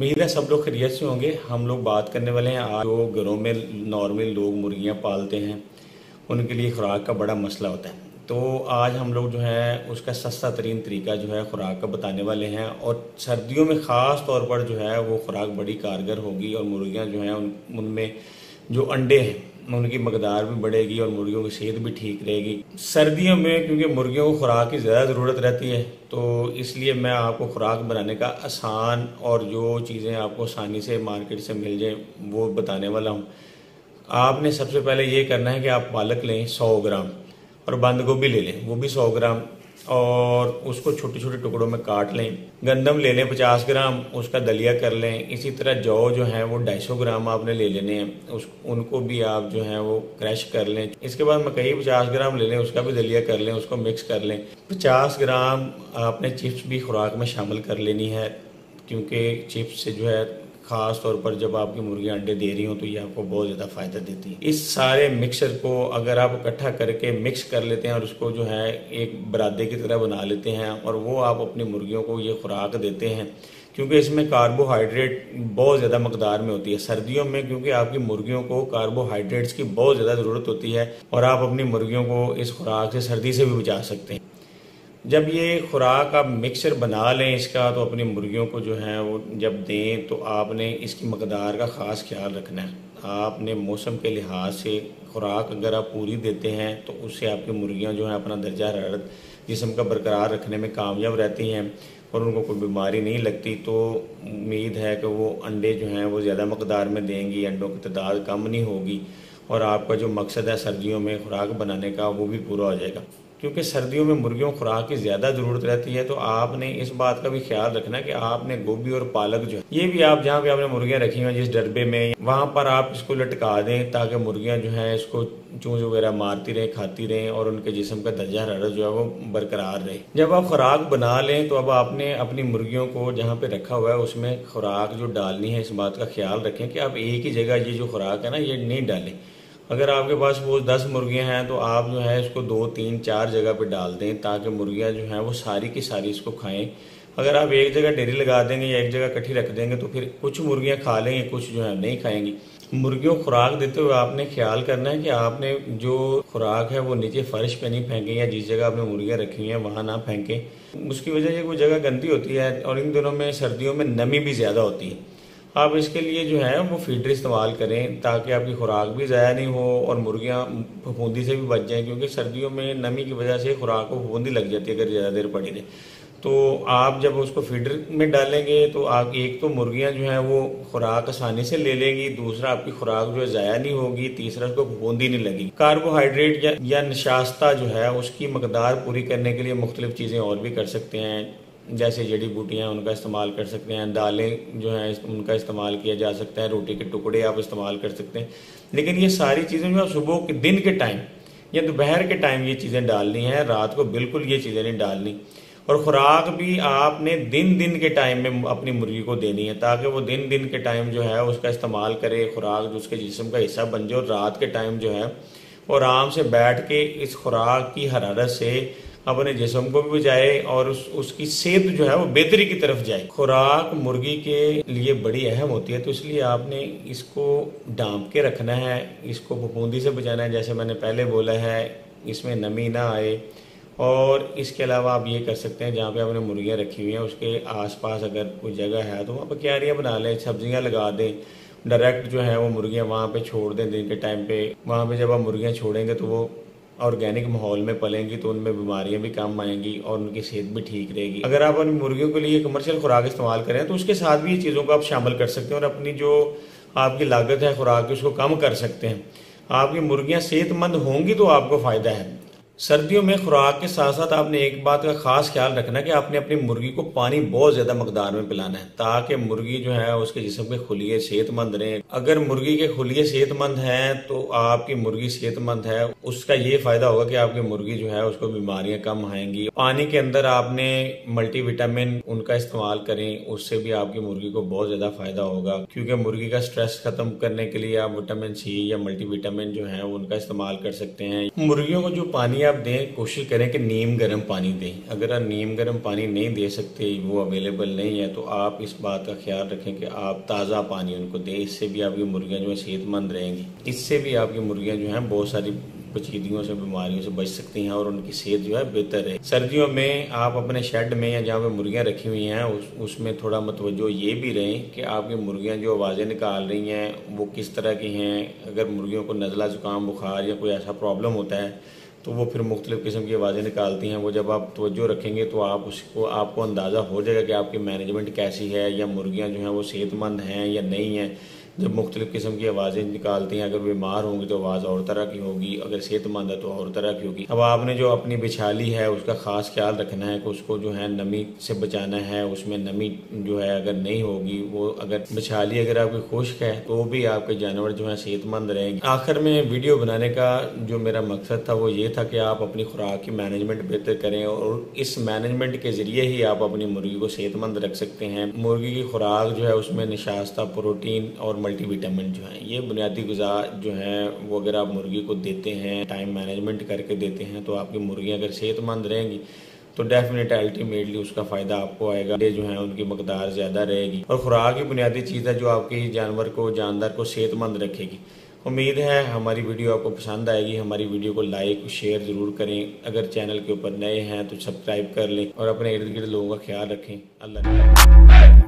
उम्मीद है सब लोग खैरियत से होंगे। हम लोग बात करने वाले हैं आज जो घरों में नॉर्मल लोग मुर्गियां पालते हैं उनके लिए खुराक का बड़ा मसला होता है। तो आज हम लोग जो है उसका सस्ता तरीन तरीका जो है खुराक का बताने वाले हैं, और सर्दियों में ख़ास तौर पर जो है वो खुराक बड़ी कारगर होगी और मुर्गियाँ जो हैं उनमें जो अंडे हैं उनकी मकदार भी बढ़ेगी और मुर्गियों की सेहत भी ठीक रहेगी। सर्दियों में क्योंकि मुर्गियों को खुराक की ज़्यादा ज़रूरत रहती है, तो इसलिए मैं आपको खुराक बनाने का आसान और जो चीज़ें आपको आसानी से मार्केट से मिल जाए वो बताने वाला हूँ। आपने सबसे पहले ये करना है कि आप पालक लें 100 ग्राम और बंद गोभी ले लें वो भी 100 ग्राम, और उसको छोटे छोटे टुकड़ों में काट लें। गंदम ले लें 50 ग्राम, उसका दलिया कर लें। इसी तरह जौ जो है वो 250 ग्राम आपने ले लेने हैं, उस उनको भी आप जो है वो क्रश कर लें। इसके बाद मकई 50 ग्राम ले लें, उसका भी दलिया कर लें, उसको मिक्स कर लें। 50 ग्राम आपने चिप्स भी खुराक में शामिल कर लेनी है, क्योंकि चिप्स से जो है ख़ास तौर पर जब आपकी मुर्गियाँ अंडे दे रही हों तो ये आपको बहुत ज़्यादा फ़ायदा देती है। इस सारे मिक्सर को अगर आप इकट्ठा करके मिक्स कर लेते हैं और उसको जो है एक बरादे की तरह बना लेते हैं और वो आप अपनी मुर्गियों को ये खुराक देते हैं, क्योंकि इसमें कार्बोहाइड्रेट बहुत ज़्यादा मकदार में होती है। सर्दियों में क्योंकि आपकी मुर्गियों को कार्बोहाइड्रेट्स की बहुत ज़्यादा ज़रूरत होती है, और आप अपनी मुर्गियों को इस खुराक से सर्दी से भी बचा सकते हैं। जब ये खुराक आप मिक्सर बना लें इसका, तो अपनी मुर्गियों को जो है वो जब दें तो आपने इसकी मकदार का ख़ास ख्याल रखना है। आपने मौसम के लिहाज से खुराक अगर आप पूरी देते हैं तो उससे आपकी मुर्गियां जो है अपना दर्जा हरारत जिस्म का बरकरार रखने में कामयाब रहती हैं और उनको कोई बीमारी नहीं लगती। तो उम्मीद है कि वो अंडे जो हैं वो ज़्यादा मकदार में देंगी, अंडों की तादाद कम नहीं होगी, और आपका जो मकसद है सर्दियों में खुराक बनाने का वो भी पूरा हो जाएगा। क्योंकि सर्दियों में मुर्गियों खुराक की ज़्यादा ज़रूरत रहती है, तो आपने इस बात का भी ख्याल रखना कि आपने गोभी और पालक जो है ये भी आप जहाँ पे आपने मुर्गियाँ रखी हुई हैं जिस डब्बे में वहाँ पर आप इसको लटका दें, ताकि मुर्गियाँ जो हैं इसको चूँज वगैरह मारती रहें, खाती रहें, और उनके जिस्म का दर्जा हरारत जो है वो बरकरार रहे। जब आप खुराक बना लें तो अब आपने अपनी मुर्गियों को जहाँ पर रखा हुआ है उसमें खुराक जो डालनी है इस बात का ख्याल रखें कि आप एक ही जगह ये जो खुराक है ना ये नहीं डालें। अगर आपके पास वो 10 मुर्गियाँ हैं तो आप जो है इसको 2, 3, 4 जगह पे डाल दें, ताकि मुर्गियाँ जो हैं वो सारी की सारी इसको खाएं। अगर आप एक जगह डेरी लगा देंगे या एक जगह इकट्ठी रख देंगे तो फिर कुछ मुर्गियाँ खा लेंगे, कुछ जो है नहीं खाएंगी। मुर्गियों खुराक देते हुए आपने ख्याल करना है कि आपने जो खुराक है वो नीचे फर्श पे नहीं फेंकें, या जिस जगह आपने मुर्गियाँ रखी हैं वहाँ ना फेंकें। उसकी वजह ये वो जगह गंदी होती है, और इन दिनों में सर्दियों में नमी भी ज़्यादा होती है। आप इसके लिए जो है वो फीडर इस्तेमाल करें, ताकि आपकी खुराक भी ज़ाया नहीं हो और मुर्गियाँ फफूंदी से भी बच जाएं, क्योंकि सर्दियों में नमी की वजह से खुराक को फफूंदी लग जाती है अगर ज़्यादा देर पड़ी रहे तो। आप जब उसको फीडर में डालेंगे तो आप एक तो मुर्गियाँ जो हैं वो खुराक आसानी से ले लेंगी, दूसरा आपकी खुराक जो है ज़ाया नहीं होगी, तीसरा उसको फफूंदी नहीं लगेगी। कार्बोहाइड्रेट या नशास्ता जो है उसकी मकदार पूरी करने के लिए मुख्तलिफ़ चीज़ें और भी कर सकते हैं, जैसे जड़ी बूटियाँ उनका इस्तेमाल कर सकते हैं, दालें जो हैं उनका इस्तेमाल किया जा सकता है, रोटी के टुकड़े आप इस्तेमाल कर सकते हैं। लेकिन ये सारी चीज़ें जो आप सुबह के दिन के टाइम या दोपहर के टाइम ये चीज़ें डालनी हैं, रात को बिल्कुल ये चीज़ें नहीं डालनी। और ख़ुराक भी आपने दिन के टाइम में अपनी मुर्गी को देनी है, ताकि वो दिन के टाइम जो है उसका इस्तेमाल करे, खुराक जो उसके जिस्म का हिस्सा बन जाए, और रात के टाइम जो है और आराम से बैठ के इस खुराक की हरारत से अपने जिस्म को भी बचाए और उसकी सेहत जो है वो बेहतरी की तरफ जाए। खुराक मुर्गी के लिए बड़ी अहम होती है, तो इसलिए आपने इसको ढांप के रखना है, इसको फफूंदी से बचाना है, जैसे मैंने पहले बोला है, इसमें नमी ना आए। और इसके अलावा आप ये कर सकते हैं जहाँ पे आपने मुर्गियाँ रखी हुई हैं उसके आसपास अगर कोई जगह है तो वहाँ पर क्यारियाँ बना लें, सब्जियाँ लगा दें, डायरेक्ट जो है वो मुर्गियाँ वहाँ पर छोड़ दें दिन के टाइम पे। वहाँ पर जब आप मुर्गियाँ छोड़ेंगे तो वो ऑर्गेनिक माहौल में पलेंगी, तो उनमें बीमारियां भी कम आएंगी और उनकी सेहत भी ठीक रहेगी। अगर आप अपनी मुर्गियों के लिए कमर्शियल खुराक इस्तेमाल करें तो उसके साथ भी ये चीज़ों को आप शामिल कर सकते हैं और अपनी जो आपकी लागत है खुराक की उसको कम कर सकते हैं। आपकी मुर्गियां सेहतमंद होंगी तो आपको फ़ायदा है। सर्दियों में खुराक के साथ साथ आपने एक बात का खास ख्याल रखना कि आपने अपनी मुर्गी को पानी बहुत ज़्यादा मकदार में पिलाना है, ताकि मुर्गी जो है उसके जिस्म के खुलिये सेहतमंद रहें। अगर मुर्गी के खुलिये सेहतमंद हैं तो आपकी मुर्गी सेहतमंद है, उसका ये फ़ायदा होगा कि आपकी मुर्गी जो है उसको बीमारियां कम आएंगी। पानी के अंदर आपने मल्टीविटामिन उनका इस्तेमाल करें, उससे भी आपकी मुर्गी को बहुत ज़्यादा फ़ायदा होगा, क्योंकि मुर्गी का स्ट्रेस ख़त्म करने के लिए आप विटामिन C या मल्टीविटामिन जो है उनका इस्तेमाल कर सकते हैं। मुर्गियों को जो पानी आप दें, कोशिश करें कि नीम गर्म पानी दें। अगर आप नीम गर्म पानी नहीं दे सकते, वो अवेलेबल नहीं है, तो आप इस बात का ख्याल रखें कि आप ताज़ा पानी उनको दें। इससे भी आपकी मुर्गियाँ जो है सेहतमंद रहेंगी, इससे भी आपकी मुर्गियाँ जो हैं बहुत सारी पचीदियों से, बीमारियों से बच सकती हैं और उनकी सेहत जो है बेहतर है। सर्दियों में आप अपने शेड में या जहाँ पे मुर्गियाँ रखी हुई हैं उसमें थोड़ा मतवजो ये भी रहें कि आपकी मुर्गियाँ जो आवाज़ें निकाल रही हैं वो किस तरह की हैं। अगर मुर्गियों को नज़ला, ज़ुकाम, बुखार या कोई ऐसा प्रॉब्लम होता है तो वो फिर मुख्तलिफ़ किस्म की आवाज़ें निकालती हैं। वो जब आप तवज्जो रखेंगे तो आप उसको, आपको अंदाज़ा हो जाएगा कि आपकी मैनेजमेंट कैसी है या मुर्गियाँ जो हैं वो सेहतमंद हैं या नहीं हैं। जब मुख्तलिफ़ किस्म की आवाज़ें निकालती हैं, अगर बीमार होंगी तो आवाज़ और तरह की होगी, अगर सेहतमंद है तो और तरह की होगी। अब आपने जो अपनी बिछाली है उसका ख़ास ख्याल रखना है कि उसको जो है नमी से बचाना है, उसमें नमी जो है अगर नहीं होगी, वो अगर बिछाली अगर आपकी खुश्क है तो भी आपके जानवर जो है सेहतमंद रहेंगे। आखिर में वीडियो बनाने का जो मेरा मकसद था वो ये था कि आप अपनी खुराक की मैनेजमेंट बेहतर करें और इस मैनेजमेंट के ज़रिए ही आप अपनी मुर्गी को सेहतमंद रख सकते हैं। मुर्गी की खुराक जो है उसमें निशास्ता, प्रोटीन और मल्टीविटामिन जो है, ये बुनियादी ग़िज़ा जो है वो अगर आप मुर्गी को देते हैं, टाइम मैनेजमेंट करके देते हैं, तो आपकी मुर्गियाँ अगर सेहतमंद रहेंगी तो डेफिनेट अल्टीमेटली उसका फ़ायदा आपको आएगा। ये जो है उनकी मकदार ज़्यादा रहेगी और खुराक ही बुनियादी चीज़ है जो आपके जानवर को, जानदार को सेहतमंद रखेगी। उम्मीद है हमारी वीडियो आपको पसंद आएगी। हमारी वीडियो को लाइक, शेयर ज़रूर करें। अगर चैनल के ऊपर नए हैं तो सब्सक्राइब कर लें और अपने इर्द गिर्द लोगों का ख्याल रखें। अल्लाह